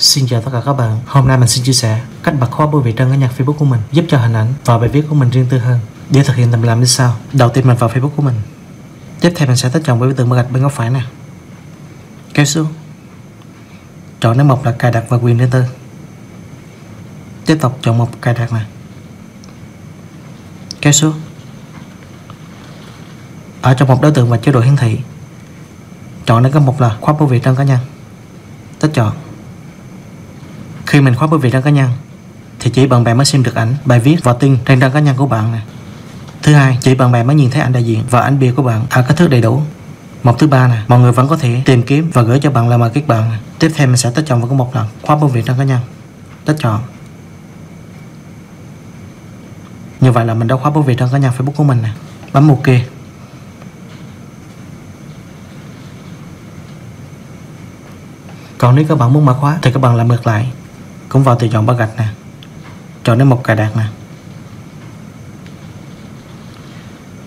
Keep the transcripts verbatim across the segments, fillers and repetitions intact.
Xin chào tất cả các bạn. Hôm nay mình xin chia sẻ cách bật khóa bảo vệ trang cá nhân Facebook của mình, giúp cho hình ảnh và bài viết của mình riêng tư hơn. Để thực hiện tầm làm như sau. Đầu tiên mình vào Facebook của mình. Tiếp theo mình sẽ tới chọn biểu tượng gạch bên góc phải nè. Kéo xuống. Chọn đến mục là cài đặt và quyền riêng tư. Tiếp tục chọn mục cài đặt này. Kéo xuống. Ở trong mục đối tượng và chế độ hiển thị, chọn đến cái mục là khóa bảo vệ trang cá nhân. Tích chọn. Khi mình khóa bảo vệ trang cá nhân thì chỉ bạn bè mới xem được ảnh, bài viết và tin trên trang cá nhân của bạn này. Thứ hai, chỉ bạn bè mới nhìn thấy ảnh đại diện và ảnh bìa của bạn ở kích thước đầy đủ. Mục thứ ba này, mọi người vẫn có thể tìm kiếm và gửi cho bạn là mời kết bạn này. Tiếp theo mình sẽ tích chọn vào cái mục là khóa bảo vệ trang cá nhân. Tích chọn. Như vậy là mình đã khóa bảo vệ trang cá nhân Facebook của mình này. Bấm OK. Còn nếu các bạn muốn mở khóa thì các bạn làm ngược lại, cũng vào từ chọn ba gạch nè, chọn đến mục cài đặt nè,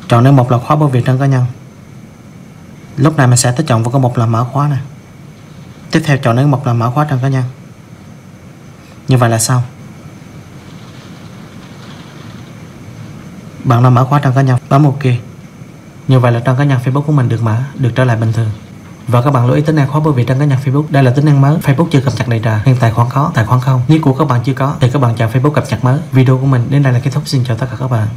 chọn đến mục là khóa bảo vệ trang cá nhân. Lúc này mình sẽ tới chọn vào cái mục là mã khóa nè. Tiếp theo chọn đến mục là mã khóa trang cá nhân. Như vậy là xong. Bạn đã mở khóa trang cá nhân, bấm OK. Như vậy là trang cá nhân Facebook của mình được mở, được trở lại bình thường. Và các bạn lưu ý tính năng khóa bảo vệ trang cá nhân Facebook. Đây là tính năng mới, Facebook chưa cập nhật đầy trà nên tài khoản có, tài khoản không. Nếu của các bạn chưa có thì các bạn chọn Facebook cập nhật mới. Video của mình đến đây là kết thúc. Xin chào tất cả các bạn.